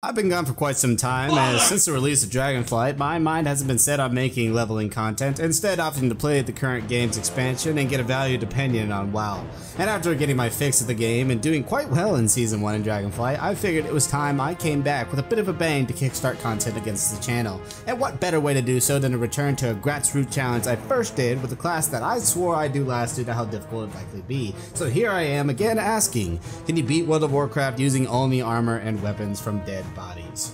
I've been gone for quite some time, as since the release of Dragonflight, my mind hasn't been set on making leveling content, instead opting to play the current game's expansion and get a valued opinion on WoW. And after getting my fix of the game and doing quite well in Season 1 in Dragonflight, I figured it was time I came back with a bit of a bang to kickstart content against the channel. And what better way to do so than to return to a grassroots challenge I first did with a class that I swore I'd do last due to how difficult it'd likely be. So here I am again asking, can you beat World of Warcraft using only armor and weapons from dead bodies?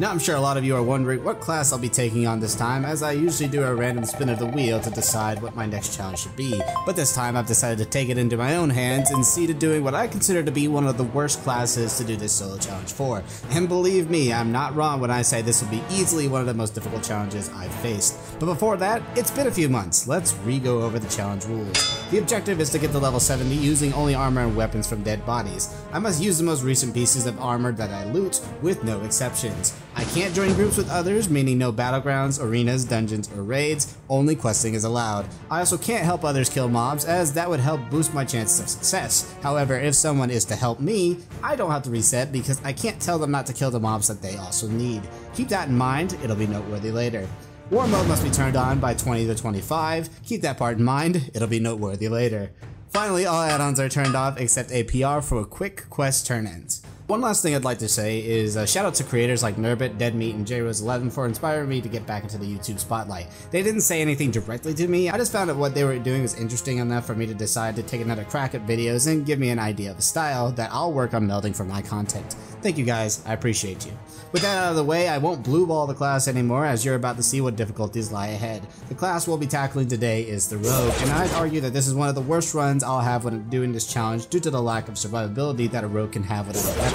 Now I'm sure a lot of you are wondering what class I'll be taking on this time, as I usually do a random spin of the wheel to decide what my next challenge should be, but this time I've decided to take it into my own hands and see to doing what I consider to be one of the worst classes to do this solo challenge for. And believe me, I'm not wrong when I say this will be easily one of the most difficult challenges I've faced. But before that, it's been a few months, let's re-go over the challenge rules. The objective is to get to level 70 using only armor and weapons from dead bodies. I must use the most recent pieces of armor that I loot, with no exceptions. I can't join groups with others, meaning no battlegrounds, arenas, dungeons, or raids, only questing is allowed. I also can't help others kill mobs, as that would help boost my chances of success. However, if someone is to help me, I don't have to reset because I can't tell them not to kill the mobs that they also need. Keep that in mind, it'll be noteworthy later. War mode must be turned on by 20 to 25, keep that part in mind, it'll be noteworthy later. Finally, all add-ons are turned off except APR for a quick quest turn-ins. One last thing I'd like to say is a shout out to creators like Nurbit, Dead Meat, and J-Rose11 for inspiring me to get back into the YouTube spotlight. They didn't say anything directly to me, I just found that what they were doing was interesting enough for me to decide to take another crack at videos and give me an idea of a style that I'll work on melding for my content. Thank you guys, I appreciate you. With that out of the way, I won't blueball the class anymore, as you're about to see what difficulties lie ahead. The class we'll be tackling today is the Rogue, and I'd argue that this is one of the worst runs I'll have when doing this challenge due to the lack of survivability that a Rogue can have with a weapon.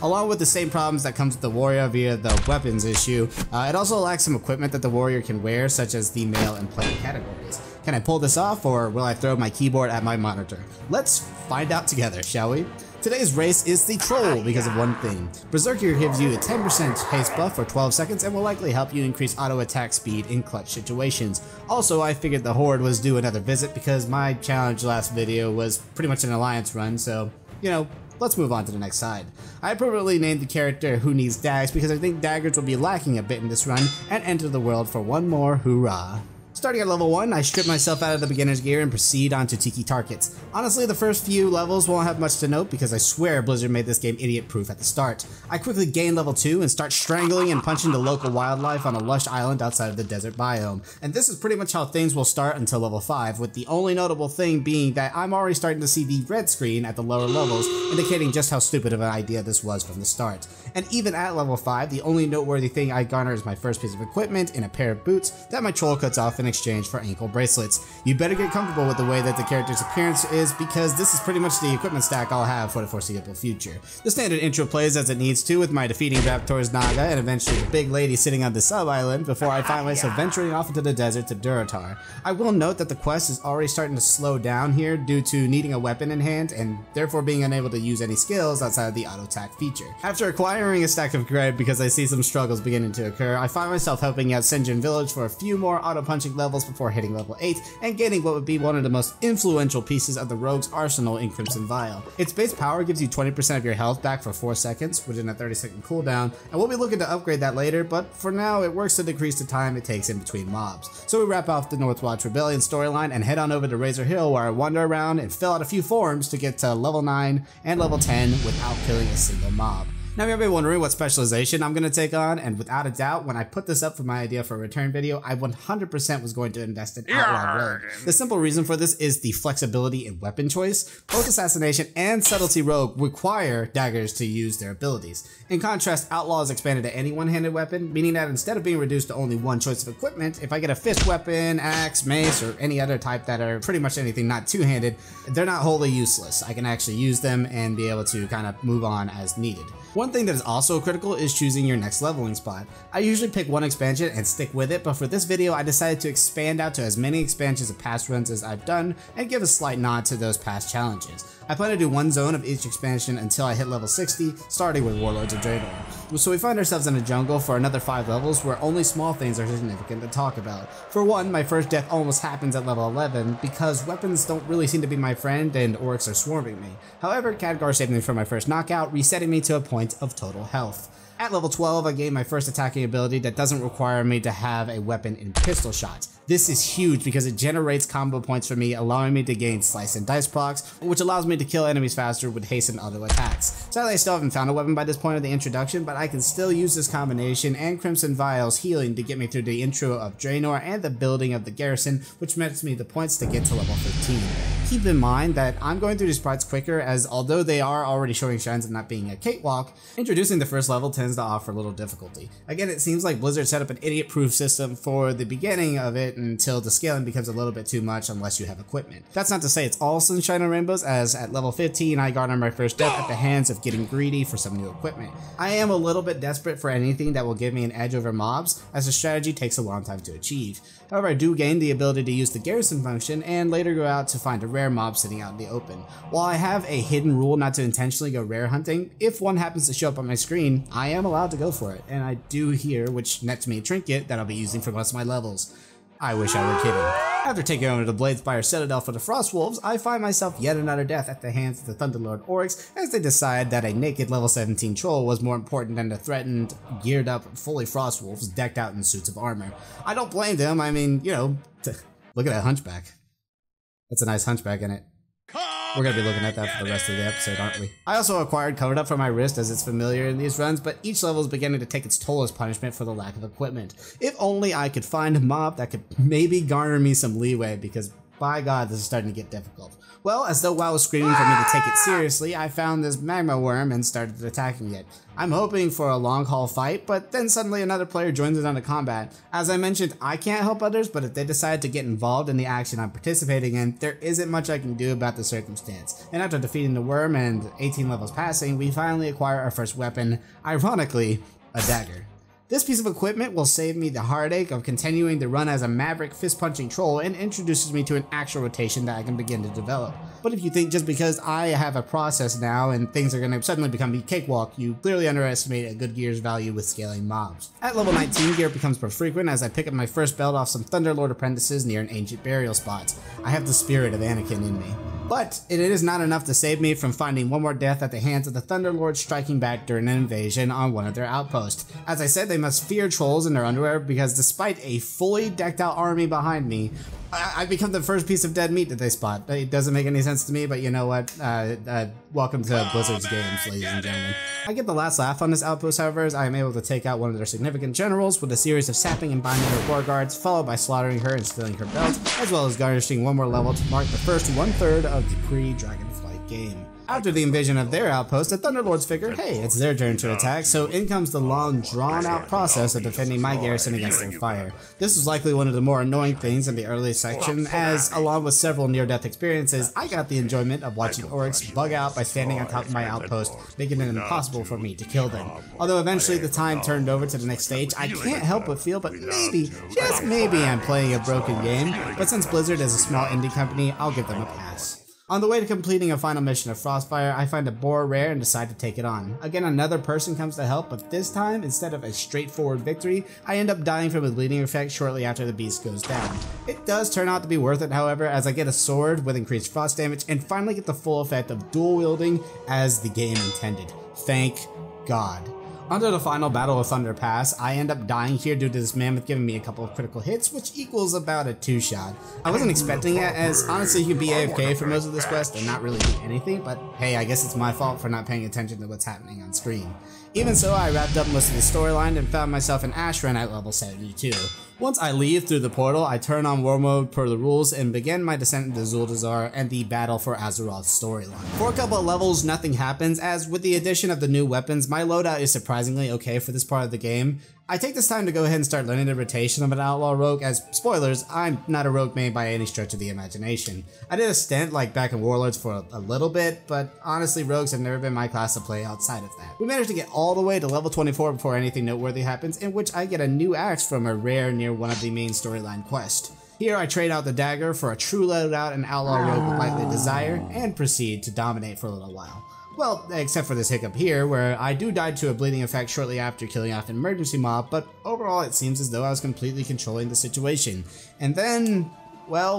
Along with the same problems that comes with the warrior via the weapons issue, it also lacks some equipment that the warrior can wear, such as the mail and plate categories. Can I pull this off, or will I throw my keyboard at my monitor? Let's find out together, shall we? Today's race is the Troll because of one thing. Berserker gives you a 10% haste buff for 12 seconds and will likely help you increase auto attack speed in clutch situations. Also, I figured the Horde was due another visit because my challenge last video was pretty much an alliance run, so, you know, let's move on to the next side. I appropriately named the character Who Needs Dags because I think daggers will be lacking a bit in this run, and enter the world for one more hoorah. Starting at level 1, I strip myself out of the beginner's gear and proceed onto Tiki Targets. Honestly, the first few levels won't have much to note because I swear Blizzard made this game idiot-proof at the start. I quickly gain level 2 and start strangling and punching the local wildlife on a lush island outside of the desert biome. And this is pretty much how things will start until level 5, with the only notable thing being that I'm already starting to see the red screen at the lower levels, indicating just how stupid of an idea this was from the start. And even at level 5, the only noteworthy thing I garner is my first piece of equipment and a pair of boots that my troll cuts off in exchange for ankle bracelets. You better get comfortable with the way that the character's appearance is, because this is pretty much the equipment stack I'll have for the foreseeable future. The standard intro plays as it needs to, with my defeating Raptor's Naga and eventually the big lady sitting on the sub-island before I find myself venturing off into the desert to Durotar. I will note that the quest is already starting to slow down here due to needing a weapon in hand and therefore being unable to use any skills outside of the auto-attack feature. After acquiring a stack of gripe because I see some struggles beginning to occur, I find myself helping out Senjin Village for a few more auto-punching levels before hitting level 8 and gaining what would be one of the most influential pieces of the Rogue's arsenal in Crimson Vile. Its base power gives you 20% of your health back for 4 seconds within a 30-second cooldown, and we'll be looking to upgrade that later, but for now it works to decrease the time it takes in between mobs. So we wrap off the Northwatch Rebellion storyline and head on over to Razor Hill, where I wander around and fill out a few forms to get to level 9 and level 10 without killing a single mob. Now you may be wondering what specialization I'm going to take on, and without a doubt, when I put this up for my idea for a return video, I 100% was going to invest in Outlaw Rogue. The simple reason for this is the flexibility in weapon choice. Both Assassination and Subtlety Rogue require daggers to use their abilities. In contrast, Outlaw is expanded to any one-handed weapon, meaning that instead of being reduced to only one choice of equipment, if I get a fist weapon, axe, mace, or any other type that are pretty much anything not two-handed, they're not wholly useless. I can actually use them and be able to kind of move on as needed. One thing that is also critical is choosing your next leveling spot. I usually pick one expansion and stick with it, but for this video I decided to expand out to as many expansions of past runs as I've done and give a slight nod to those past challenges. I plan to do one zone of each expansion until I hit level 60, starting with Warlords of Draenor. So we find ourselves in a jungle for another 5 levels where only small things are significant to talk about. For one, my first death almost happens at level 11 because weapons don't really seem to be my friend and orcs are swarming me. However, Khadgar saved me from my first knockout, resetting me to a point points of total health. At level 12, I gained my first attacking ability that doesn't require me to have a weapon in Pistol Shot. This is huge because it generates combo points for me, allowing me to gain Slice and Dice procs, which allows me to kill enemies faster with haste and other attacks. Sadly, I still haven't found a weapon by this point of the introduction, but I can still use this combination and Crimson Vile's healing to get me through the intro of Draenor and the building of the Garrison, which makes me the points to get to level 15. Keep in mind that I'm going through these parts quicker, as although they are already showing shines and not being a cakewalk, introducing the first level tends to offer little difficulty. Again, it seems like Blizzard set up an idiot-proof system for the beginning of it until the scaling becomes a little bit too much unless you have equipment. That's not to say it's all sunshine and rainbows, as at level 15 I garnered my first death at the hands of getting greedy for some new equipment. I am a little bit desperate for anything that will give me an edge over mobs, as the strategy takes a long time to achieve. However, I do gain the ability to use the Garrison function and later go out to find a rare mob sitting out in the open. While I have a hidden rule not to intentionally go rare hunting, if one happens to show up on my screen, I am allowed to go for it, and I do here, which nets me a trinket that I'll be using for most of my levels. I wish I were kidding. After taking over the Bladespire Citadel for the Frostwolves, I find myself yet another death at the hands of the Thunderlord Oryx, as they decide that a naked level 17 troll was more important than the threatened, geared up, fully Frostwolves decked out in suits of armor. I don't blame them, I mean, you know, look at that hunchback. That's a nice hunchback, isn't it? We're going to be looking at that for the rest of the episode, aren't we? I also acquired Covered Up for my wrist, as it's familiar in these runs, but each level is beginning to take its toll as punishment for the lack of equipment. If only I could find a mob that could maybe garner me some leeway, because by God, this is starting to get difficult. Well, as though WoW was screaming for me to take it seriously, I found this magma worm and started attacking it. I'm hoping for a long haul fight, but then suddenly another player joins us into combat. As I mentioned, I can't help others, but if they decide to get involved in the action I'm participating in, there isn't much I can do about the circumstance. And after defeating the worm and 18 levels passing, we finally acquire our first weapon, ironically, a dagger. This piece of equipment will save me the heartache of continuing to run as a maverick fist-punching troll and introduces me to an actual rotation that I can begin to develop. But if you think just because I have a process now and things are going to suddenly become a cakewalk, you clearly underestimate a good gear's value with scaling mobs. At level 19, gear becomes more frequent as I pick up my first belt off some Thunderlord apprentices near an ancient burial spot. I have the spirit of Anakin in me. But it is not enough to save me from finding one more death at the hands of the Thunderlord striking back during an invasion on one of their outposts. As I said, they must fear trolls in their underwear because despite a fully decked out army behind me, I become the first piece of dead meat that they spot. It doesn't make any sense to me, but you know what? Welcome to Blizzard's games, ladies and gentlemen. I get the last laugh on this outpost, however, as I am able to take out one of their significant generals with a series of sapping and binding her war guards, followed by slaughtering her and stealing her belt, as well as garnishing one more level to mark the first one-third of the pre-Dragonflight game. After the invasion of their outpost, the Thunderlords figure, hey, it's their turn to attack, so in comes the long, drawn-out process of defending my garrison against their fire. This was likely one of the more annoying things in the early section, as, along with several near-death experiences, I got the enjoyment of watching Oryx bug out by standing on top of my outpost, making it impossible for me to kill them. Although eventually the time turned over to the next stage, I can't help but feel, but maybe, just maybe, I'm playing a broken game, but since Blizzard is a small indie company, I'll give them a pass. On the way to completing a final mission of Frostfire, I find a boar rare and decide to take it on. Again, another person comes to help, but this time, instead of a straightforward victory, I end up dying from a bleeding effect shortly after the beast goes down. It does turn out to be worth it, however, as I get a sword with increased frost damage and finally get the full effect of dual wielding as the game intended. Thank God. Under the final battle of Thunder Pass, I end up dying here due to this mammoth giving me a couple of critical hits, which equals about a 2-shot. I wasn't expecting it, as honestly you could be AFK for most of this quest and not really do anything, but hey, I guess it's my fault for not paying attention to what's happening on screen. Even so, I wrapped up most of the storyline and found myself in Ashran at level 72. Once I leave through the portal, I turn on war mode per the rules and begin my descent into Zul'Dazar and the battle for Azeroth's storyline. For a couple of levels, nothing happens, as with the addition of the new weapons, my loadout is surprisingly okay for this part of the game. I take this time to go ahead and start learning the rotation of an Outlaw Rogue, as, spoilers, I'm not a rogue main by any stretch of the imagination. I did a stint like back in Warlords for a little bit, but honestly rogues have never been my class to play outside of that. We managed to get all the way to level 24 before anything noteworthy happens, in which I get a new axe from a rare near one of the main storyline quests. Here I trade out the dagger for a true loadout and Outlaw Rogue with Likely Desire, and proceed to dominate for a little while. Well, except for this hiccup here, where I do die to a bleeding effect shortly after killing off an emergency mob, but overall it seems as though I was completely controlling the situation. And then, well,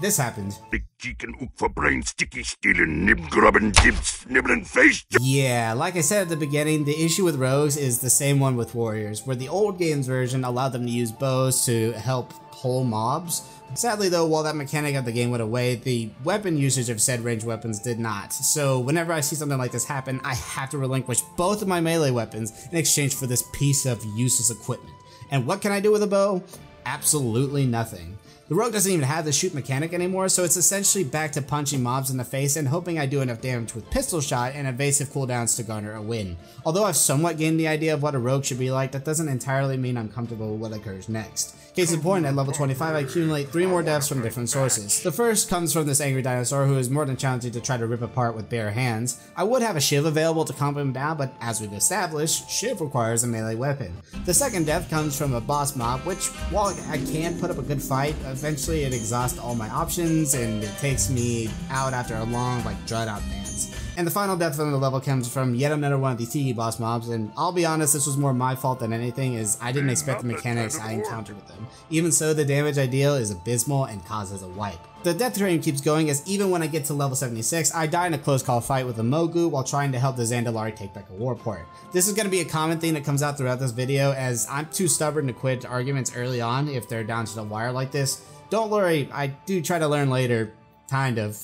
this happened. cheekin' ook for brain sticky stealing nib grubbin' dib snibbling face. Yeah, like I said at the beginning, the issue with rogues is the same one with warriors, where the old games version allowed them to use bows to help pull mobs. Sadly though, while that mechanic of the game went away, the weapon usage of said ranged weapons did not. So whenever I see something like this happen, I have to relinquish both of my melee weapons in exchange for this piece of useless equipment. And what can I do with a bow? Absolutely nothing. The rogue doesn't even have the shoot mechanic anymore, so it's essentially back to punching mobs in the face and hoping I do enough damage with pistol shot and evasive cooldowns to garner a win. Although I've somewhat gained the idea of what a rogue should be like, that doesn't entirely mean I'm comfortable with what occurs next. Case in point, at level 25 I accumulate 3 more deaths from different sources. The first comes from this angry dinosaur who is more than challenging to try to rip apart with bare hands. I would have a Shiv available to comp him down, but as we've established, Shiv requires a melee weapon. The second death comes from a boss mob, which while I can put up a good fight, eventually it exhausts all my options and it takes me out after a long, drawn out dance. And the final death from the level comes from yet another one of the Tiki boss mobs, and I'll be honest, this was more my fault than anything, as I didn't expect the mechanics I encountered with them. Even so, the damage I deal is abysmal and causes a wipe. The death train keeps going, as even when I get to level 76, I die in a close call fight with a Mogu while trying to help the Zandalari take back a warport. This is going to be a common thing that comes out throughout this video, as I'm too stubborn to quit arguments early on if they're down to the wire like this. Don't worry, I do try to learn later, kind of.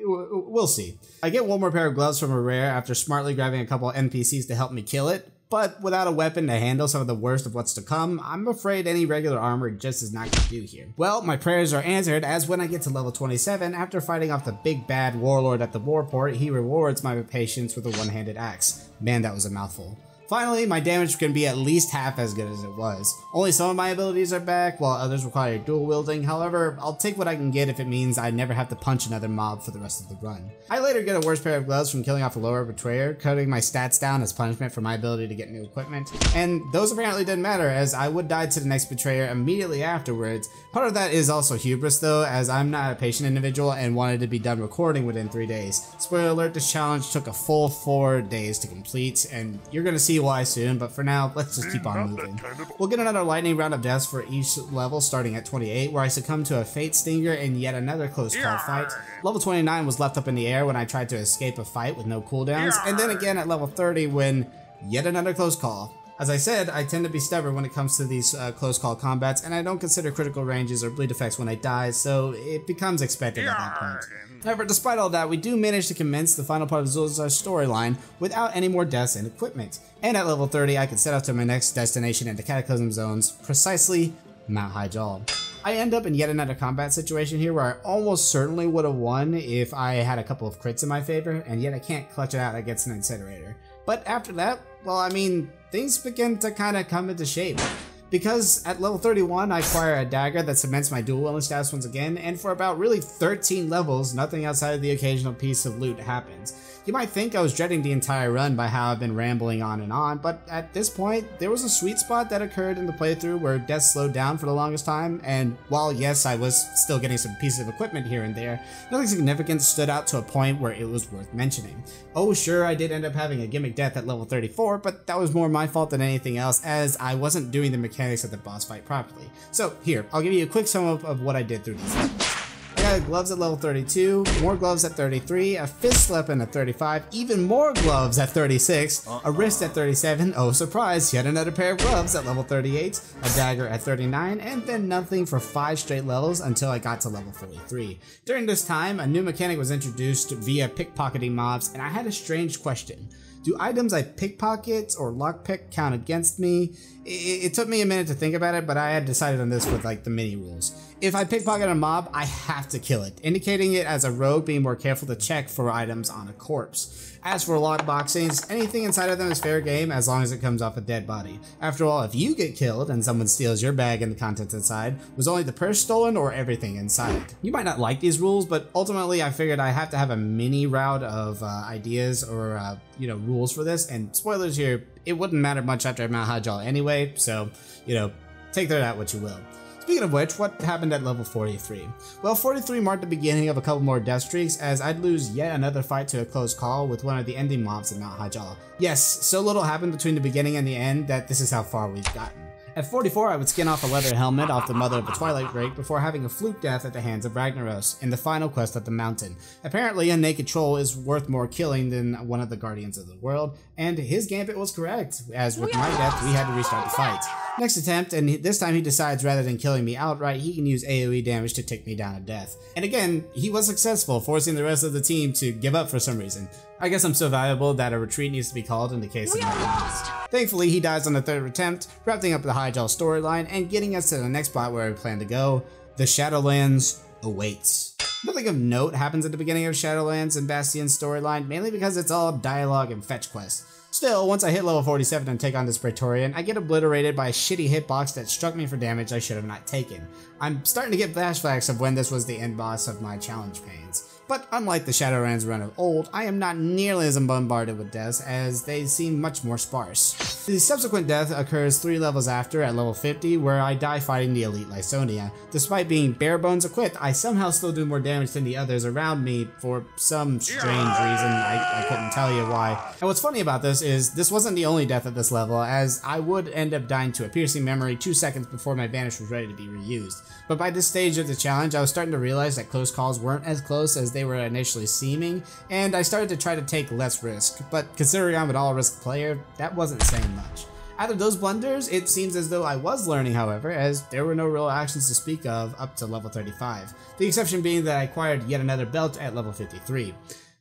We'll see. I get one more pair of gloves from a rare after smartly grabbing a couple NPCs to help me kill it, but without a weapon to handle some of the worst of what's to come, I'm afraid any regular armor just is not gonna do here. Well, my prayers are answered, as when I get to level 27, after fighting off the big bad warlord at the warport, he rewards my patience with a one-handed axe. Man, that was a mouthful. Finally, my damage can be at least half as good as it was. Only some of my abilities are back, while others require dual wielding. However, I'll take what I can get if it means I never have to punch another mob for the rest of the run. I later get a worse pair of gloves from killing off a lower betrayer, cutting my stats down as punishment for my ability to get new equipment. And those apparently didn't matter, as I would die to the next betrayer immediately afterwards. Part of that is also hubris though, as I'm not a patient individual and wanted to be done recording within 3 days. Spoiler alert, this challenge took a full 4 days to complete, and you're gonna see why soon, but for now, let's just keep on moving. We'll get another lightning round of deaths for each level starting at 28, where I succumbed to a fate stinger and yet another close call fight. Level 29 was left up in the air when I tried to escape a fight with no cooldowns, and then again at level 30 when yet another close call. As I said, I tend to be stubborn when it comes to these close call combats, and I don't consider critical ranges or bleed effects when I die, so it becomes expected at that point. However, despite all that, we do manage to commence the final part of Zul'Zar's storyline without any more deaths and equipment. And at level 30, I can set off to my next destination in the Cataclysm Zones, precisely Mount Hyjal. I end up in yet another combat situation here where I almost certainly would have won if I had a couple of crits in my favor, and yet I can't clutch it out against an incinerator. But after that, well, I mean, things begin to kind of come into shape. Because at level 31, I acquire a dagger that cements my dual wielding status once again, and for about really 13 levels, nothing outside of the occasional piece of loot happens. You might think I was dreading the entire run by how I've been rambling on and on, but at this point, there was a sweet spot that occurred in the playthrough where death slowed down for the longest time, and while yes, I was still getting some pieces of equipment here and there, nothing significant stood out to a point where it was worth mentioning. Oh sure, I did end up having a gimmick death at level 34, but that was more my fault than anything else, as I wasn't doing the mechanics of the boss fight properly. So here, I'll give you a quick sum up of what I did through these levels. I got gloves at level 32, more gloves at 33, a fist weapon at 35, even more gloves at 36, a wrist at 37, oh surprise, yet another pair of gloves at level 38, a dagger at 39, and then nothing for 5 straight levels until I got to level 43. During this time, a new mechanic was introduced via pickpocketing mobs, and I had a strange question. Do items I pickpocket or lockpick count against me? It took me a minute to think about it, but I had decided on this with the mini rules. If I pickpocket a mob, I have to kill it, indicating it as a rogue being more careful to check for items on a corpse. As for lockboxings, anything inside of them is fair game as long as it comes off a dead body. After all, if you get killed and someone steals your bag and the contents inside, was only the purse stolen or everything inside? You might not like these rules, but ultimately I figured I have to have a mini route of ideas or rules for this, and spoilers here, it wouldn't matter much after Mount Hyjal anyway, so, take that out what you will. Speaking of which, what happened at level 43? Well, 43 marked the beginning of a couple more death streaks, as I'd lose yet another fight to a close call with one of the ending mobs in Mount Hyjal. Yes, so little happened between the beginning and the end that this is how far we've gotten. At 44, I would skin off a leather helmet off the mother of a Twilight Drake before having a fluke death at the hands of Ragnaros in the final quest up the mountain. Apparently, a naked troll is worth more killing than one of the Guardians of the World, and his gambit was correct, as with my death, we had to restart the fight. Next attempt, and this time he decides rather than killing me outright, he can use AoE damage to tick me down to death. And again, he was successful, forcing the rest of the team to give up for some reason. I guess I'm so valuable that a retreat needs to be called in the case of my lost. Thankfully, he dies on the third attempt, wrapping up the Hyjal storyline and getting us to the next spot where we plan to go. The Shadowlands awaits. Nothing of note happens at the beginning of Shadowlands and Bastion's storyline, mainly because it's all dialogue and fetch quests. Still, once I hit level 47 and take on this Praetorian, I get obliterated by a shitty hitbox that struck me for damage I should have not taken. I'm starting to get flashbacks of when this was the end boss of my challenge pains. But unlike the Shadowlands run of old, I am not nearly as bombarded with deaths as they seem much more sparse. The subsequent death occurs 3 levels after at level 50 where I die fighting the elite Lysonia. Despite being bare bones equipped, I somehow still do more damage than the others around me for some strange reason. I couldn't tell you why. And what's funny about this wasn't the only death at this level, as I would end up dying to a piercing memory 2 seconds before my vanish was ready to be reused. But by this stage of the challenge, I was starting to realize that close calls weren't as close as they were initially seeming, and I started to try to take less risk, but considering I'm an all-risk player, that wasn't saying much. Out of those blunders, it seems as though I was learning, however, as there were no real actions to speak of up to level 35, the exception being that I acquired yet another belt at level 53.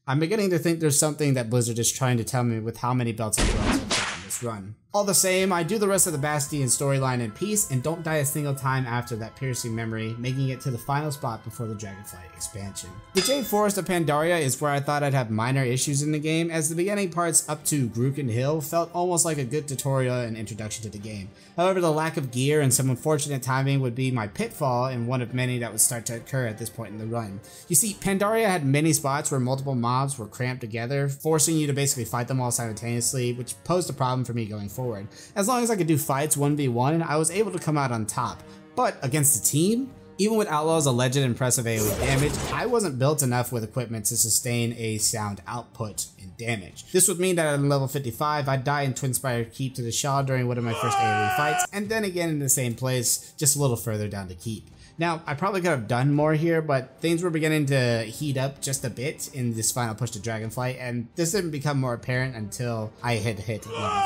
I'm beginning to think there's something that Blizzard is trying to tell me with how many belts and belts I've gotten this run. All the same, I do the rest of the Bastion storyline in peace and don't die a single time after that piercing memory, making it to the final spot before the Dragonflight expansion. The Jade Forest of Pandaria is where I thought I'd have minor issues in the game, as the beginning parts up to Gruukin Hill felt almost like a good tutorial and introduction to the game. However, the lack of gear and some unfortunate timing would be my pitfall and one of many that would start to occur at this point in the run. You see, Pandaria had many spots where multiple mobs were cramped together, forcing you to basically fight them all simultaneously, which posed a problem for me going forward. As long as I could do fights 1v1, I was able to come out on top, but against the team? Even with Outlaw's alleged impressive AoE damage, I wasn't built enough with equipment to sustain a sound output in damage. This would mean that at level 55, I'd die in Twinspire Keep to the Shaw during one of my first AoE fights, and then again in the same place, just a little further down the keep. Now, I probably could have done more here, but things were beginning to heat up just a bit in this final push to Dragonflight, and this didn't become more apparent until I had hit level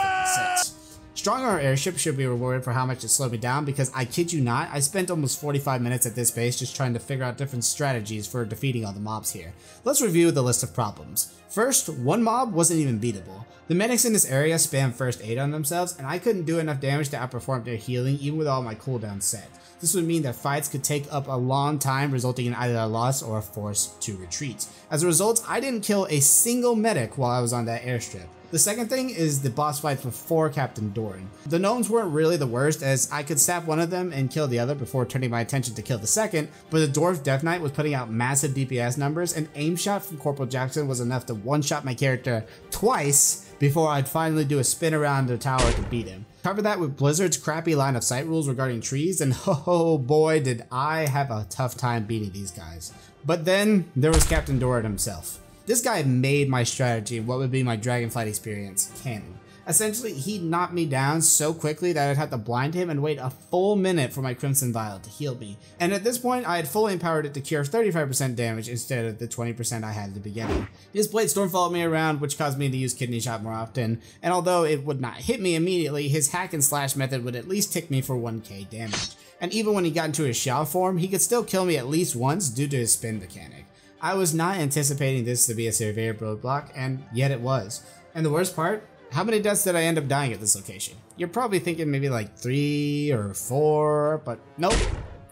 56. Stronger airship should be rewarded for how much it slowed me down, because I kid you not, I spent almost 45 minutes at this base just trying to figure out different strategies for defeating all the mobs here. Let's review the list of problems. First, one mob wasn't even beatable. The medics in this area spam first aid on themselves, and I couldn't do enough damage to outperform their healing even with all my cooldowns set. This would mean that fights could take up a long time, resulting in either a loss or a force to retreat. As a result, I didn't kill a single medic while I was on that airstrip. The second thing is the boss fights before Captain Doran. The gnomes weren't really the worst, as I could stab one of them and kill the other before turning my attention to kill the second, but the Dwarf Death Knight was putting out massive DPS numbers, and aim shot from Corporal Jackson was enough to one-shot my character twice before I'd finally do a spin around the tower to beat him. Cover that with Blizzard's crappy line of sight rules regarding trees, and oh boy did I have a tough time beating these guys. But then there was Captain Doran himself. This guy made my strategy of what would be my Dragonflight experience canon. Essentially, he knocked me down so quickly that I'd have to blind him and wait a full minute for my Crimson Vile to heal me. And at this point, I had fully empowered it to cure 35% damage instead of the 20% I had at the beginning. His Blade Storm followed me around, which caused me to use Kidney Shot more often, and although it would not hit me immediately, his hack and slash method would at least tick me for 1k damage. And even when he got into his Shao form, he could still kill me at least once due to his spin mechanic. I was not anticipating this to be a severe roadblock, and yet it was. And the worst part? How many deaths did I end up dying at this location? You're probably thinking maybe like 3 or 4, but nope.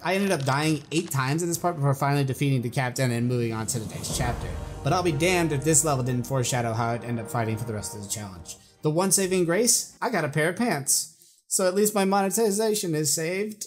I ended up dying 8 times in this part before finally defeating the captain and moving on to the next chapter. But I'll be damned if this level didn't foreshadow how I'd end up fighting for the rest of the challenge. The one saving grace? I got a pair of pants. So at least my monetization is saved.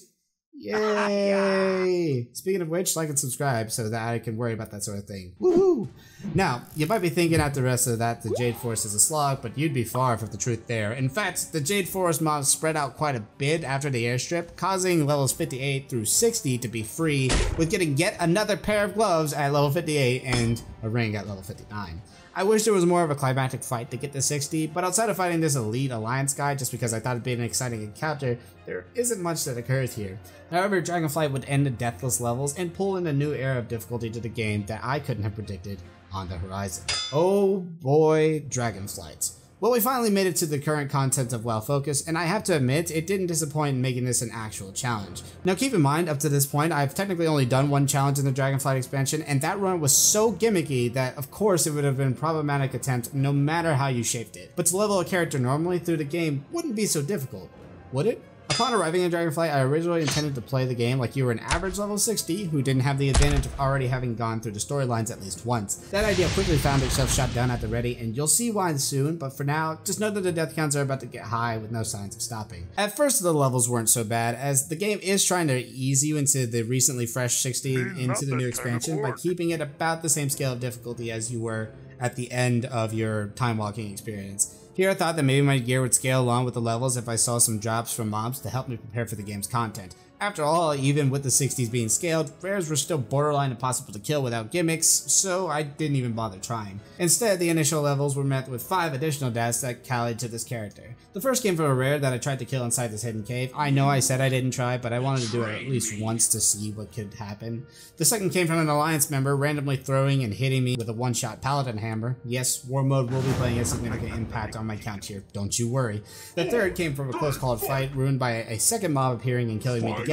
Yay! Speaking of which, like and subscribe so that I can worry about that sort of thing. Woohoo! Now, you might be thinking after the rest of that the Jade Forest is a slog, but you'd be far from the truth there. In fact, the Jade Forest mobs spread out quite a bit after the airstrip, causing levels 58 through 60 to be free, with getting yet another pair of gloves at level 58 and a ring at level 59. I wish there was more of a climactic fight to get to 60, but outside of fighting this elite alliance guy just because I thought it'd be an exciting encounter, there isn't much that occurs here. However, Dragonflight would end the deathless levels and pull in a new era of difficulty to the game that I couldn't have predicted on the horizon. Oh boy, Dragonflight. Well, we finally made it to the current content of WoW Focus, and I have to admit, it didn't disappoint in making this an actual challenge. Now keep in mind, up to this point, I've technically only done one challenge in the Dragonflight expansion, and that run was so gimmicky that of course it would have been a problematic attempt no matter how you shaped it. But to level a character normally through the game wouldn't be so difficult, would it? Upon arriving in Dragonflight, I originally intended to play the game like you were an average level 60 who didn't have the advantage of already having gone through the storylines at least once. That idea quickly found itself shot down at the ready, and you'll see why soon, but for now, just know that the death counts are about to get high with no signs of stopping. At first, the levels weren't so bad, as the game is trying to ease you into the recently fresh 60 into the new expansion by keeping it about the same scale of difficulty as you were at the end of your time walking experience. Here I thought that maybe my gear would scale along with the levels if I saw some drops from mobs to help me prepare for the game's content. After all, even with the 60s being scaled, rares were still borderline impossible to kill without gimmicks, so I didn't even bother trying. Instead, the initial levels were met with 5 additional deaths that tallied to this character. The first came from a rare that I tried to kill inside this hidden cave. I know I said I didn't try, but I wanted to do it at least once to see what could happen. The second came from an alliance member randomly throwing and hitting me with a one-shot paladin hammer. Yes, war mode will be playing a significant impact on my count here, don't you worry. The third came from a close-called fight ruined by a second mob appearing and killing me together.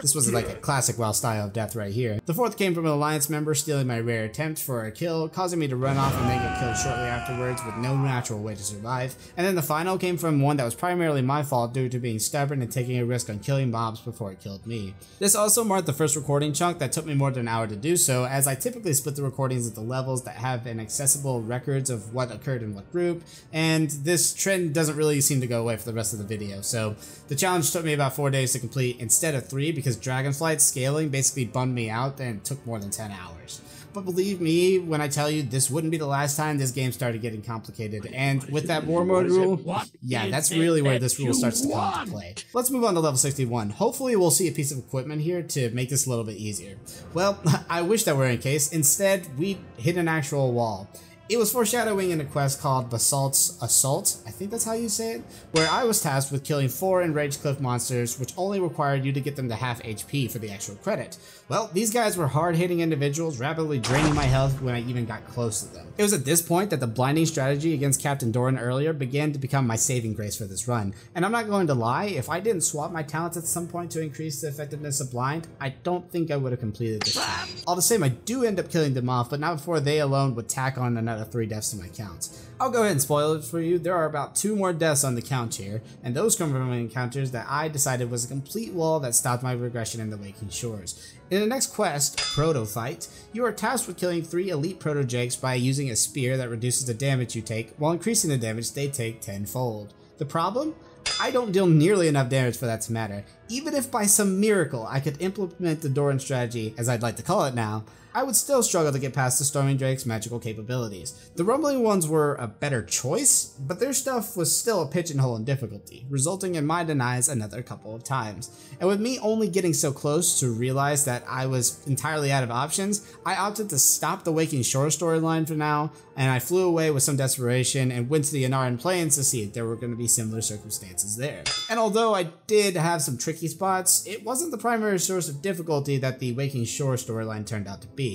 This was like a classic WoW style of death right here. The fourth came from an alliance member stealing my rare attempt for a kill, causing me to run off and then get killed shortly afterwards with no natural way to survive. And then the final came from one that was primarily my fault due to being stubborn and taking a risk on killing mobs before it killed me. This also marked the first recording chunk that took me more than an hour to do so, as I typically split the recordings into levels that have an accessible records of what occurred in what group, and this trend doesn't really seem to go away for the rest of the video. So the challenge took me about 4 days to complete instead of 3 because Dragonflight scaling basically bummed me out and took more than 10 hours. But believe me when I tell you this wouldn't be the last time this game started getting complicated, and with that war mode rule, yeah, that's really where this rule starts to come into play. Let's move on to level 61. Hopefully we'll see a piece of equipment here to make this a little bit easier. Well, I wish that were in case. Instead, we hit an actual wall. It was foreshadowing in a quest called Basalt's Assault, I think that's how you say it, where I was tasked with killing 4 enraged cliff monsters, which only required you to get them to half HP for the actual credit. Well, these guys were hard-hitting individuals, rapidly draining my health when I even got close to them. It was at this point that the blinding strategy against Captain Doran earlier began to become my saving grace for this run, and I'm not going to lie, if I didn't swap my talents at some point to increase the effectiveness of blind, I don't think I would have completed this time. All the same, I do end up killing them off, but not before they alone would tack on another 3 deaths to my count. I'll go ahead and spoil it for you, there are about 2 more deaths on the count here, and those come from encounters that I decided was a complete wall that stopped my progression in the Waking Shores. In the next quest, Proto Fight, you are tasked with killing 3 elite Proto Drakes by using a spear that reduces the damage you take while increasing the damage they take 10-fold. The problem? I don't deal nearly enough damage for that to matter. Even if by some miracle I could implement the Doran strategy, as I'd like to call it now, I would still struggle to get past the Storming Drake's magical capabilities. The Rumbling ones were a better choice, but their stuff was still a pigeonhole in difficulty, resulting in my denies another couple of times. And with me only getting so close to realize that I was entirely out of options, I opted to stop the Waking Shore storyline for now, and I flew away with some desperation and went to the Anaran Plains to see if there were going to be similar circumstances there. And although I did have some tricky spots, it wasn't the primary source of difficulty that the Waking Shore storyline turned out to be.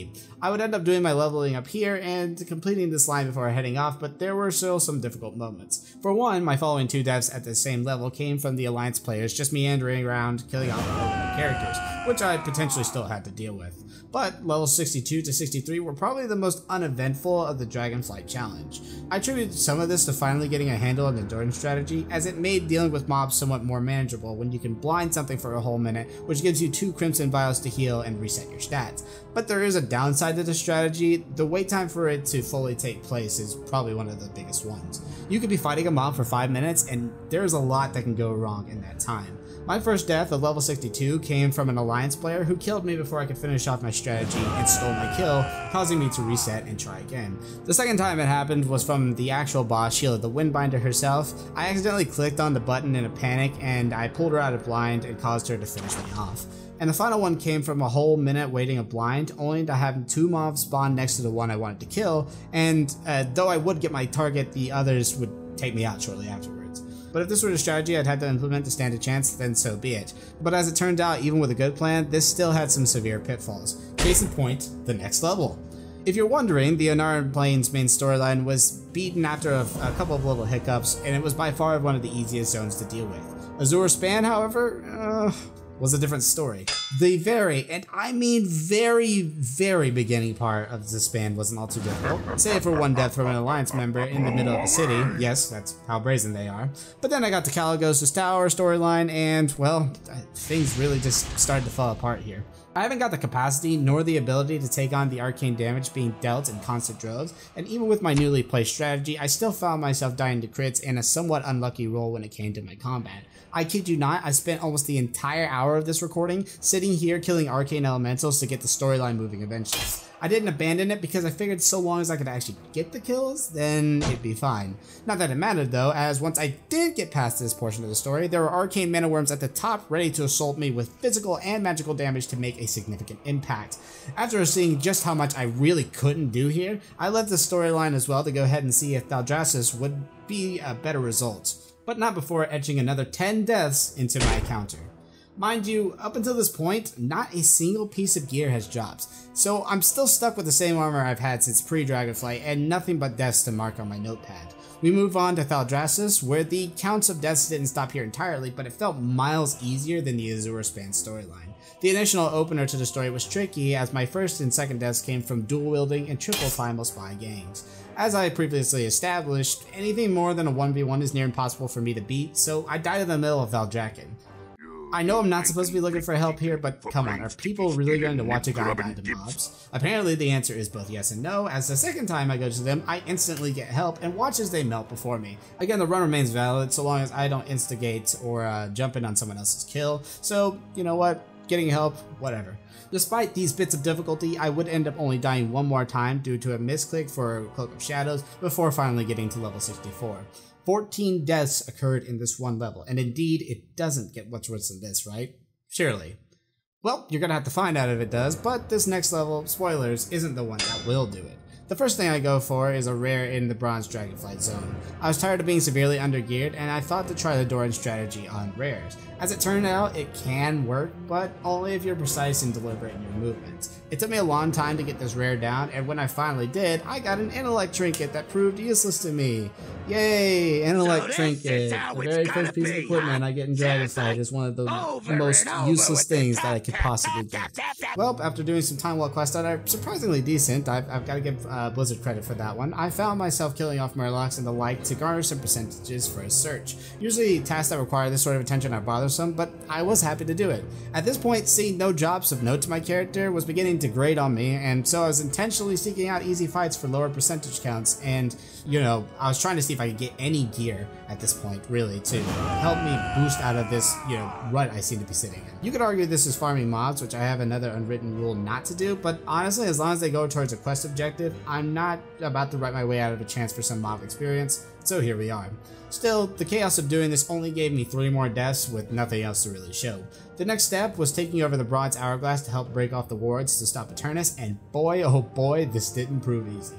I would end up doing my leveling up here and completing this line before heading off, but there were still some difficult moments. For one, my following 2 deaths at the same level came from the Alliance players just meandering around, killing off the characters, which I potentially still had to deal with. But levels 62 to 63 were probably the most uneventful of the Dragonflight challenge. I attributed some of this to finally getting a handle on the Doran strategy, as it made dealing with mobs somewhat more manageable when you can blind something for a whole minute, which gives you 2 Crimson Viles to heal and reset your stats. But there is a a downside to the strategy, the wait time for it to fully take place is probably one of the biggest ones. You could be fighting a mob for 5 minutes, and there's a lot that can go wrong in that time. My first death of level 62 came from an alliance player who killed me before I could finish off my strategy and stole my kill, causing me to reset and try again. The second time it happened was from the actual boss, Sheila the Windbinder herself. I accidentally clicked on the button in a panic, and I pulled her out of blind and caused her to finish me off. And the final one came from a whole minute waiting a blind, only to have two mobs spawn next to the one I wanted to kill, and though I would get my target, the others would take me out shortly afterwards. But if this were the strategy I'd had to implement to stand a chance, then so be it. But as it turned out, even with a good plan, this still had some severe pitfalls. Case in point, the next level. If you're wondering, the Anaran Plains main storyline was beaten after a couple of little hiccups, and it was by far one of the easiest zones to deal with. Azure Span, however, was a different story. The very, and I mean very, very beginning part of the span wasn't all too difficult, save for one death from an alliance member in the middle of the city. Yes, that's how brazen they are. But then I got to Kalecgos' tower storyline, and well, things really just started to fall apart here. I haven't got the capacity nor the ability to take on the arcane damage being dealt in constant droves, and even with my newly placed strategy, I still found myself dying to crits and a somewhat unlucky roll when it came to my combat. I kid you not, I spent almost the entire hour of this recording sitting here killing arcane elementals to get the storyline moving eventually. I didn't abandon it because I figured so long as I could actually get the kills, then it'd be fine. Not that it mattered though, as once I did get past this portion of the story, there were arcane mana worms at the top ready to assault me with physical and magical damage to make a significant impact. After seeing just how much I really couldn't do here, I left the storyline as well to go ahead and see if Thaldrassus would be a better result, but not before etching another 10 deaths into my counter. Mind you, up until this point, not a single piece of gear has dropped, so I'm still stuck with the same armor I've had since pre-Dragonflight and nothing but deaths to mark on my notepad. We move on to Thaldrassus, where the counts of deaths didn't stop here entirely, but it felt miles easier than the Azure Span storyline. The initial opener to the story was tricky, as my first and second deaths came from dual-wielding and triple primal spy gangs. As I previously established, anything more than a 1v1 is near impossible for me to beat, so I died in the middle of Thaldrassus. I know I'm not supposed to be looking for help here, but come on, are people really going to watch a guy die to mobs? Apparently the answer is both yes and no, as the second time I go to them, I instantly get help and watch as they melt before me. Again, the run remains valid so long as I don't instigate or jump in on someone else's kill, so you know what? Getting help, whatever. Despite these bits of difficulty, I would end up only dying one more time due to a misclick for Cloak of Shadows before finally getting to level 64. 14 deaths occurred in this one level, and indeed, it doesn't get much worse than this, right? Surely. Well, you're gonna have to find out if it does, but this next level, spoilers, isn't the one that will do it. The first thing I go for is a rare in the Bronze Dragonflight zone. I was tired of being severely undergeared, and I thought to try the Doran strategy on rares. As it turned out, it can work, but only if you're precise and deliberate in your movements. It took me a long time to get this rare down, and when I finally did, I got an intellect trinket that proved useless to me. Yay, intellect trinket. The very first piece of equipment I get in Dragonflight is one of the most useless things that I could possibly get. Well, after doing some time while quests that are surprisingly decent, I've got to give Blizzard credit for that one, I found myself killing off murlocs and the like to garner some percentages for a search. Usually tasks that require this sort of attention are bothersome, but I was happy to do it. At this point, seeing no jobs of note to my character was beginning to grate on me, and so I was intentionally seeking out easy fights for lower percentage counts, and you know, I was trying to see if I could get any gear at this point, really, to help me boost out of this, you know, rut I seem to be sitting in. You could argue this is farming mobs, which I have another unwritten rule not to do, but honestly, as long as they go towards a quest objective, I'm not about to write my way out of a chance for some mob experience, so here we are. Still, the chaos of doing this only gave me 3 more deaths with nothing else to really show. The next step was taking over the Bronze Hourglass to help break off the wards to stop Eternus, and boy oh boy, this didn't prove easy.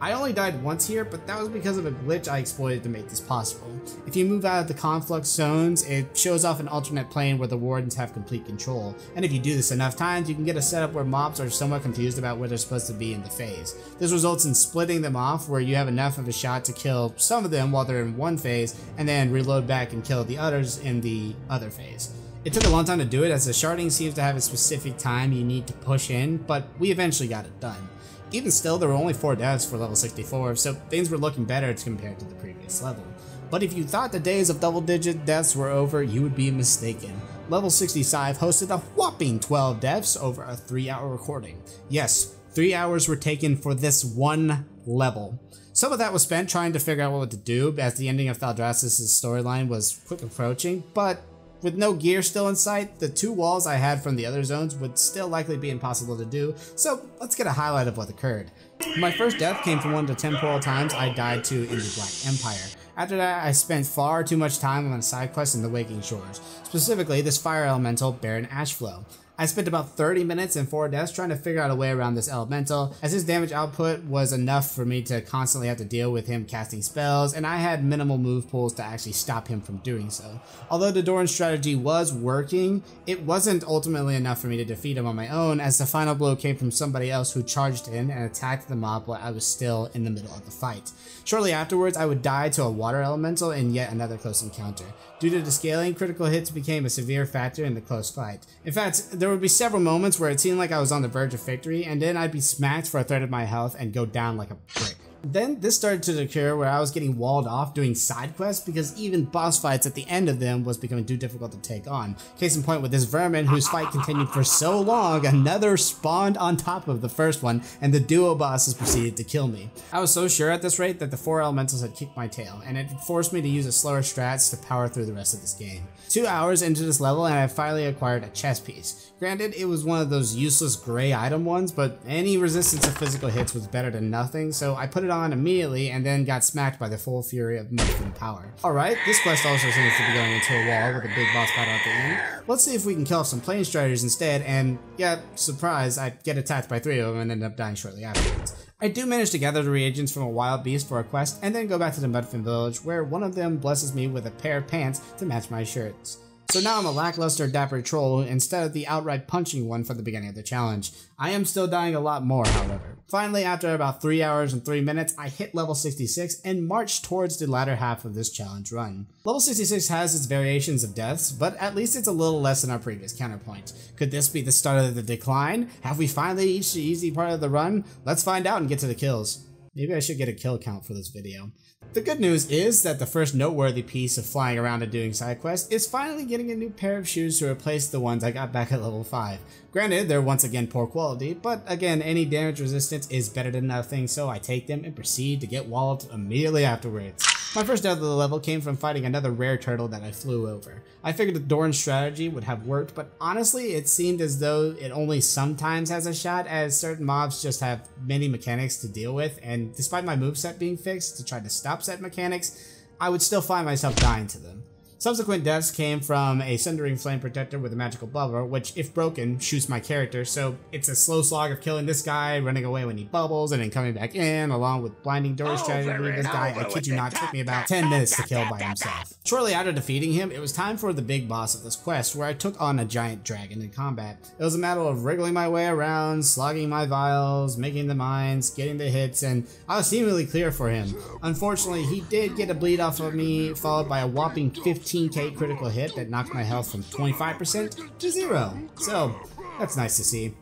I only died once here, but that was because of a glitch I exploited to make this possible. If you move out of the conflux zones, it shows off an alternate plane where the wardens have complete control, and if you do this enough times, you can get a setup where mobs are somewhat confused about where they're supposed to be in the phase. This results in splitting them off, where you have enough of a shot to kill some of them while they're in one phase, and then reload back and kill the others in the other phase. It took a long time to do it, as the sharding seems to have a specific time you need to push in, but we eventually got it done. Even still, there were only 4 deaths for level 64, so things were looking better compared to the previous level. But if you thought the days of double-digit deaths were over, you would be mistaken. Level 65 hosted a whopping 12 deaths over a 3-hour recording. Yes, 3 hours were taken for this one level. Some of that was spent trying to figure out what to do, as the ending of Thaldrassus' storyline was quick approaching, but with no gear still in sight, the two walls I had from the other zones would still likely be impossible to do, so let's get a highlight of what occurred. My first death came from one of the temporal times I died to in the Black Empire. After that, I spent far too much time on side quests in the Waking Shores, specifically this fire elemental, Baron Ashflow. I spent about 30 minutes and 4 deaths trying to figure out a way around this elemental, as his damage output was enough for me to constantly have to deal with him casting spells, and I had minimal move pools to actually stop him from doing so. Although the Doran strategy was working, it wasn't ultimately enough for me to defeat him on my own, as the final blow came from somebody else who charged in and attacked the mob while I was still in the middle of the fight. Shortly afterwards, I would die to a water elemental in yet another close encounter. Due to the scaling, critical hits became a severe factor in the close fight. In fact, there would be several moments where it seemed like I was on the verge of victory, and then I'd be smacked for a third of my health and go down like a brick. Then this started to occur where I was getting walled off doing side quests because even boss fights at the end of them was becoming too difficult to take on. Case in point with this vermin whose fight continued for so long, another spawned on top of the first one and the duo bosses proceeded to kill me. I was so sure at this rate that the 4 elementals had kicked my tail, and it forced me to use a slower strats to power through the rest of this game. 2 hours into this level and I finally acquired a chest piece. Granted, it was one of those useless gray item ones, but any resistance to physical hits was better than nothing, so I put it on immediately and then got smacked by the full fury of mushroom power. Alright, this quest also seems to be going into a wall with a big boss battle at the end. Let's see if we can kill off some plains striders instead, and yeah, surprise, I get attacked by 3 of them and end up dying shortly afterwards. I do manage to gather the reagents from a wild beast for a quest and then go back to the Mudfin village where one of them blesses me with a pair of pants to match my shirts. So now I'm a lackluster dapper troll instead of the outright punching one from the beginning of the challenge. I am still dying a lot more, however. Finally, after about 3 hours and 3 minutes, I hit level 66 and marched towards the latter half of this challenge run. Level 66 has its variations of deaths, but at least it's a little less than our previous counterpoint. Could this be the start of the decline? Have we finally reached the easy part of the run? Let's find out and get to the kills. Maybe I should get a kill count for this video. The good news is that the first noteworthy piece of flying around and doing side quests is finally getting a new pair of shoes to replace the ones I got back at level 5. Granted, they're once again poor quality, but again, any damage resistance is better than nothing, so I take them and proceed to get walloped immediately afterwards. My first death of the level came from fighting another rare turtle that I flew over. I figured the Doran strategy would have worked, but honestly, it seemed as though it only sometimes has a shot, as certain mobs just have many mechanics to deal with, and despite my moveset being fixed to try to stop set mechanics, I would still find myself dying to them. Subsequent deaths came from a Sundering Flame Protector with a magical bubble, which, if broken, shoots my character, so it's a slow slog of killing this guy, running away when he bubbles, and then coming back in, along with blinding Doran strategy. This guy, I kid you not, took me about 10 minutes to kill by himself. Shortly after defeating him, it was time for the big boss of this quest, where I took on a giant dragon in combat. It was a matter of wriggling my way around, slogging my vials, making the mines, getting the hits, and I was seemingly clear for him. Unfortunately, he did get a bleed off of me, followed by a whopping 15k critical hit that knocked my health from 25% to 0. So, that's nice to see.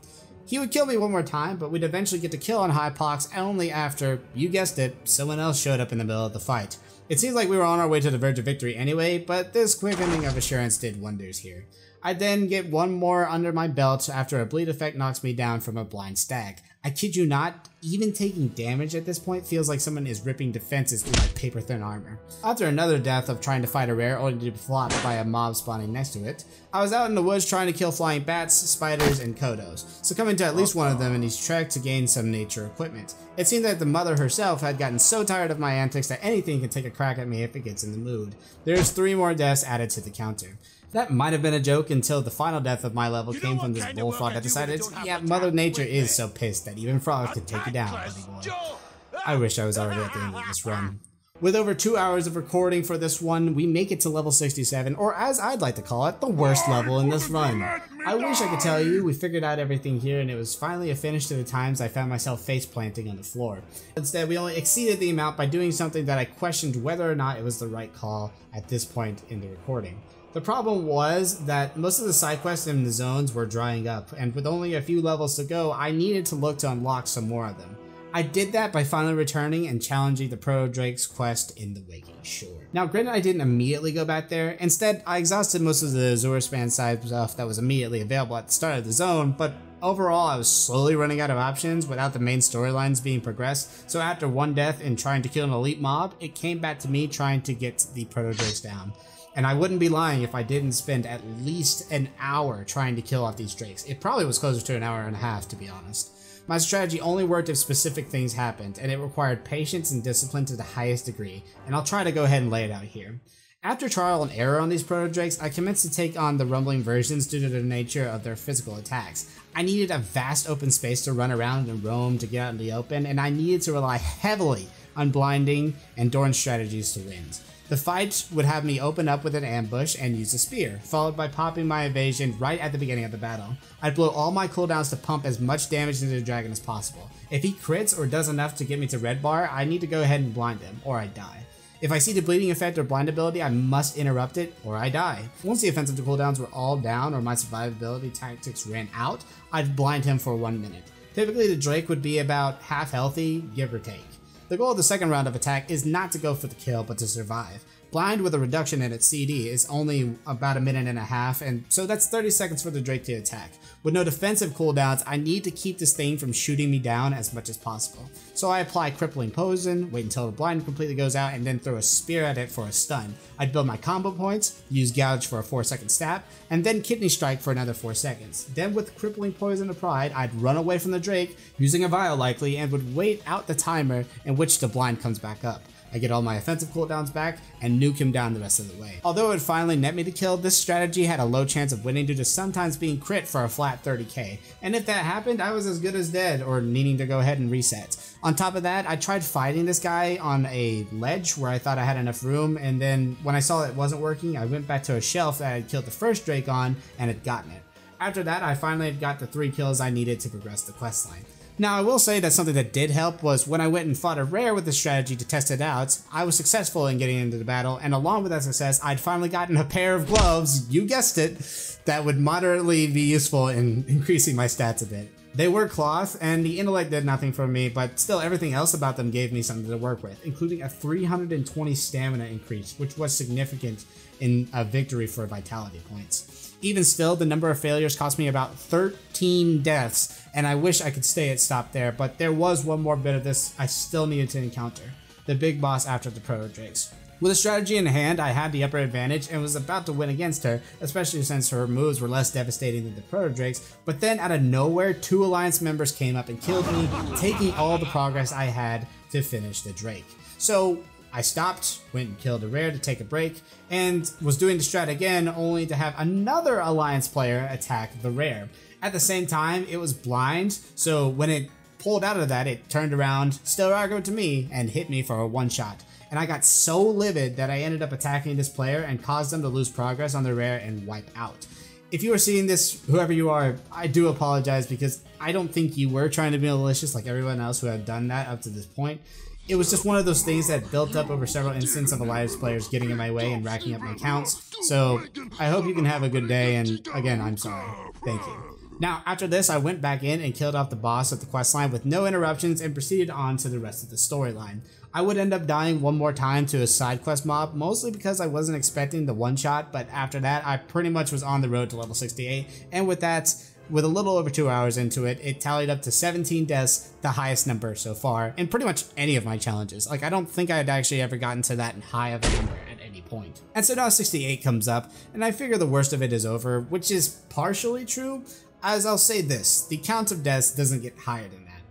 He would kill me one more time, but we'd eventually get to kill on Hypox only after, you guessed it, someone else showed up in the middle of the fight. It seems like we were on our way to the verge of victory anyway, but this quick ending of assurance did wonders here. I then get one more under my belt after a bleed effect knocks me down from a blind stag. I kid you not, even taking damage at this point feels like someone is ripping defenses through my paper thin armor. After another death of trying to fight a rare only to be flopped by a mob spawning next to it, I was out in the woods trying to kill flying bats, spiders, and kodos, succumbing to at least one of them in each trek to gain some nature equipment. It seemed that the mother herself had gotten so tired of my antics that anything can take a crack at me if it gets in the mood. There's 3 more deaths added to the counter. That might have been a joke until the final death of my level came from this bullfrog that decided, yeah, Mother Nature is so pissed that even frogs can take you down, buddy boy. I wish I was already at the end of this run. With over 2 hours of recording for this one, we make it to level 67, or as I'd like to call it, the worst level in this run. I wish I could tell you we figured out everything here and it was finally a finish to the times I found myself face planting on the floor. Instead, we only exceeded the amount by doing something that I questioned whether or not it was the right call at this point in the recording. The problem was that most of the side quests in the zones were drying up, and with only a few levels to go, I needed to look to unlock some more of them. I did that by finally returning and challenging the Proto Drakes quest in the Waking Shore. Now granted I didn't immediately go back there, instead I exhausted most of the Azure Span side stuff that was immediately available at the start of the zone, but Overall, I was slowly running out of options without the main storylines being progressed, so after one death and trying to kill an elite mob, it came back to me trying to get the Proto Drakes down. And I wouldn't be lying if I didn't spend at least an hour trying to kill off these drakes. It probably was closer to an hour and a half, to be honest. My strategy only worked if specific things happened, and it required patience and discipline to the highest degree, and I'll try to go ahead and lay it out here. After trial and error on these Proto-Drakes, I commenced to take on the rumbling versions due to the nature of their physical attacks. I needed a vast open space to run around and roam to get out in the open, and I needed to rely heavily on blinding and Doran strategies to win. The fight would have me open up with an ambush and use a spear, followed by popping my evasion right at the beginning of the battle. I'd blow all my cooldowns to pump as much damage into the dragon as possible. If he crits or does enough to get me to red bar, I need to go ahead and blind him, or I die. If I see the bleeding effect or blind ability, I must interrupt it, or I die. Once the offensive cooldowns were all down or my survivability tactics ran out, I'd blind him for 1 minute. Typically the Drake would be about half healthy, give or take. The goal of the second round of attack is not to go for the kill, but to survive. Blind with a reduction in its CD is only about a minute and a half, and so that's 30 seconds for the Drake to attack. With no defensive cooldowns, I need to keep this thing from shooting me down as much as possible. So I apply Crippling Poison, wait until the blind completely goes out, and then throw a spear at it for a stun. I'd build my combo points, use Gouge for a 4-second stab, and then Kidney Strike for another 4 seconds. Then with Crippling Poison to Pride, I'd run away from the Drake, using a vial likely, and would wait out the timer in which the blind comes back up. I get all my offensive cooldowns back and nuke him down the rest of the way. Although it would finally net me the kill, this strategy had a low chance of winning due to sometimes being crit for a flat 30k, and if that happened, I was as good as dead or needing to go ahead and reset. On top of that, I tried fighting this guy on a ledge where I thought I had enough room, and then when I saw it wasn't working, I went back to a shelf that I had killed the first Drake on and had gotten it. After that, I finally got the 3 kills I needed to progress the questline. Now, I will say that something that did help was when I went and fought a rare with this strategy to test it out, I was successful in getting into the battle, and along with that success, I'd finally gotten a pair of gloves, you guessed it, that would moderately be useful in increasing my stats a bit. They were cloth, and the intellect did nothing for me, but still everything else about them gave me something to work with, including a 320 stamina increase, which was significant in a victory for vitality points. Even still, the number of failures cost me about 13 deaths, and I wish I could say it stopped there, but there was one more bit of this I still needed to encounter, the big boss after the Proto Drakes. With a strategy in hand, I had the upper advantage and was about to win against her, especially since her moves were less devastating than the Proto Drakes, but then out of nowhere, 2 Alliance members came up and killed me, taking all the progress I had to finish the Drake. So I stopped, went and killed a rare to take a break, and was doing the strat again only to have another Alliance player attack the rare. At the same time, it was blind, so when it pulled out of that, it turned around, still aggro to me, and hit me for a one-shot. And I got so livid that I ended up attacking this player and caused them to lose progress on the rare and wipe out. If you are seeing this, whoever you are, I do apologize because I don't think you were trying to be malicious like everyone else who had done that up to this point. It was just one of those things that built up over several instances of Alliance players getting in my way and racking up my counts, so I hope you can have a good day, and again, I'm sorry. Thank you. Now, after this, I went back in and killed off the boss at the questline with no interruptions and proceeded on to the rest of the storyline. I would end up dying one more time to a side quest mob, mostly because I wasn't expecting the one-shot, but after that, I pretty much was on the road to level 68, and with that, with a little over 2 hours into it, it tallied up to 17 deaths, the highest number so far, in pretty much any of my challenges. Like, I don't think I had actually ever gotten to that high of a number at any point. And so now 68 comes up, and I figure the worst of it is over, which is partially true, as I'll say this, the count of deaths doesn't get higher than that,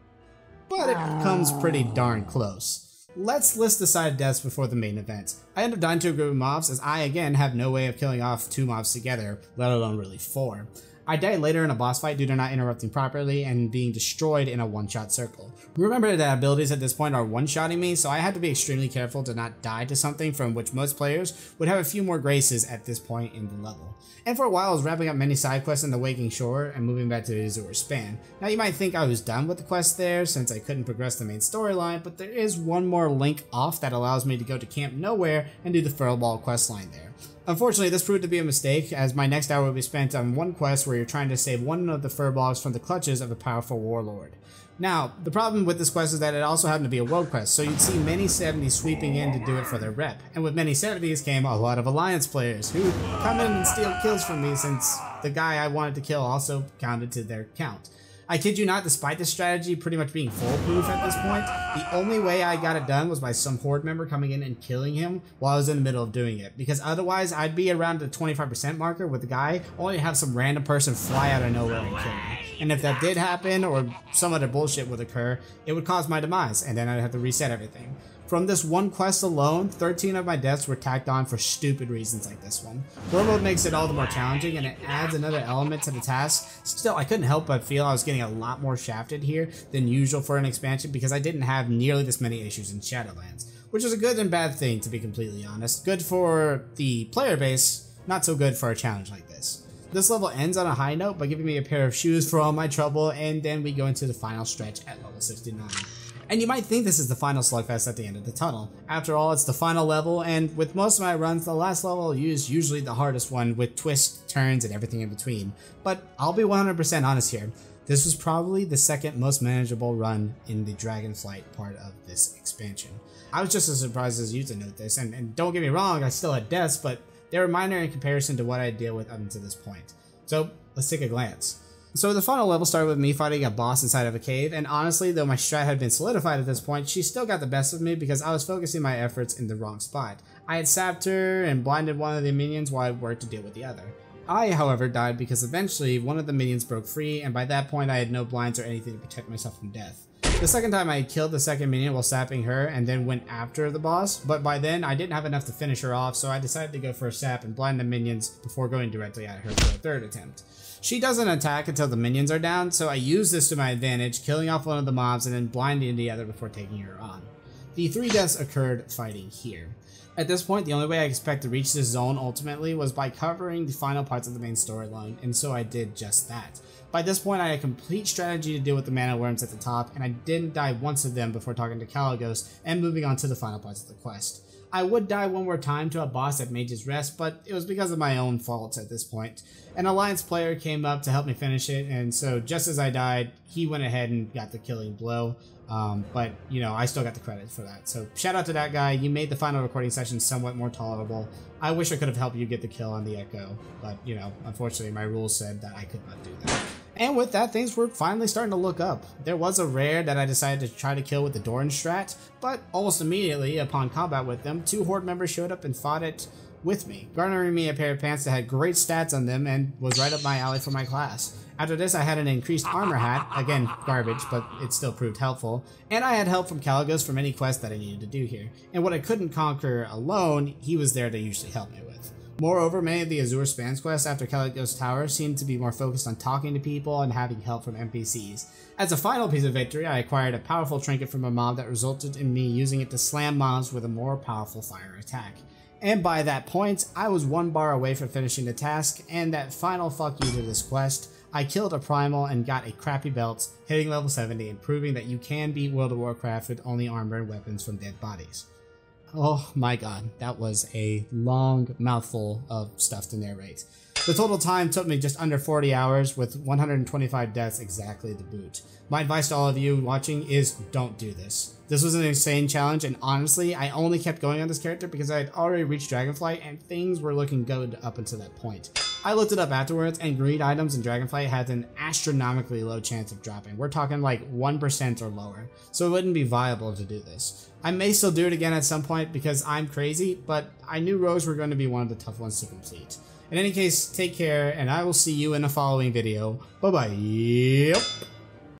but it comes pretty darn close. Let's list the side deaths before the main event. I end up dying to a group of mobs, as I again have no way of killing off 2 mobs together, let alone really 4. I died later in a boss fight due to not interrupting properly and being destroyed in a one-shot circle. Remember that abilities at this point are one-shotting me, so I had to be extremely careful to not die to something from which most players would have a few more graces at this point in the level. And for a while I was wrapping up many side quests in the Waking Shores and moving back to Azure Span. Now you might think I was done with the quest there since I couldn't progress the main storyline, but there is one more link off that allows me to go to Camp Nowhere and do the Furball questline there. Unfortunately, this proved to be a mistake, as my next hour will be spent on one quest where you're trying to save one of the Furballs from the clutches of a powerful warlord. Now, the problem with this quest is that it also happened to be a world quest, so you'd see many 70s sweeping in to do it for their rep, and with many 70s came a lot of Alliance players who come in and steal kills from me since the guy I wanted to kill also counted to their count. I kid you not, despite this strategy pretty much being foolproof at this point, the only way I got it done was by some horde member coming in and killing him while I was in the middle of doing it, because otherwise I'd be around the 25% marker with the guy, only to have some random person fly out of nowhere and kill me. And if that did happen, or some other bullshit would occur, it would cause my demise, and then I'd have to reset everything. From this one quest alone, 13 of my deaths were tacked on for stupid reasons like this one. War mode makes it all the more challenging, and it adds another element to the task. Still, I couldn't help but feel I was getting a lot more shafted here than usual for an expansion, because I didn't have nearly this many issues in Shadowlands, which is a good and bad thing, to be completely honest. Good for the player base, not so good for a challenge like this. This level ends on a high note by giving me a pair of shoes for all my trouble, and then we go into the final stretch at level 69. And you might think this is the final slugfest at the end of the tunnel. After all, it's the final level, and with most of my runs, the last level is usually the hardest one, with twists, turns, and everything in between. But I'll be 100% honest here, this was probably the second most manageable run in the Dragonflight part of this expansion. I was just as surprised as you to note this, and don't get me wrong, I still had deaths, but they were minor in comparison to what I deal with up until this point. So let's take a glance. So the final level started with me fighting a boss inside of a cave, and honestly, though my strat had been solidified at this point, she still got the best of me because I was focusing my efforts in the wrong spot. I had sapped her and blinded one of the minions while I worked to deal with the other. I, however, died because eventually one of the minions broke free, and by that point I had no blinds or anything to protect myself from death. The second time I killed the second minion while sapping her and then went after the boss, but by then I didn't have enough to finish her off, so I decided to go for a sap and blind the minions before going directly at her for a third attempt. She doesn't attack until the minions are down, so I used this to my advantage, killing off one of the mobs and then blinding the other before taking her on. The three deaths occurred fighting here. At this point, the only way I expect to reach this zone ultimately was by covering the final parts of the main storyline, and so I did just that. By this point, I had a complete strategy to deal with the mana worms at the top, and I didn't die once of them before talking to Kalecgos and moving on to the final parts of the quest. I would die one more time to a boss at Mage's Rest, but it was because of my own faults at this point. An Alliance player came up to help me finish it, and so just as I died, he went ahead and got the killing blow. But, you know, I still got the credit for that. So shout out to that guy. You made the final recording session somewhat more tolerable. I wish I could have helped you get the kill on the Echo, but, you know, unfortunately my rules said that I could not do that. And with that, things were finally starting to look up. There was a rare that I decided to try to kill with the Doran strat, but almost immediately upon combat with them, two horde members showed up and fought it with me, garnering me a pair of pants that had great stats on them and was right up my alley for my class. After this, I had an increased armor hat, again garbage, but it still proved helpful, and I had help from Kalecgos for any quest that I needed to do here, and what I couldn't conquer alone, he was there to usually help me with. Moreover, many of the Azure Span's quests after Kalecgos Tower seemed to be more focused on talking to people and having help from NPCs. As a final piece of victory, I acquired a powerful trinket from a mob that resulted in me using it to slam mobs with a more powerful fire attack. And by that point, I was one bar away from finishing the task, and that final fuck you to this quest, I killed a primal and got a crappy belt, hitting level 70 and proving that you can beat World of Warcraft with only armor and weapons from dead bodies. Oh my god, that was a long mouthful of stuff to narrate. The total time took me just under 40 hours with 125 deaths exactly to boot. My advice to all of you watching is don't do this. This was an insane challenge, and honestly, I only kept going on this character because I had already reached Dragonflight and things were looking good up until that point. I looked it up afterwards, and greed items in Dragonflight had an astronomically low chance of dropping. We're talking like 1% or lower, so it wouldn't be viable to do this. I may still do it again at some point because I'm crazy, but I knew rogues were going to be one of the tough ones to complete. In any case, take care, and I will see you in a following video. Bye-bye. Yep.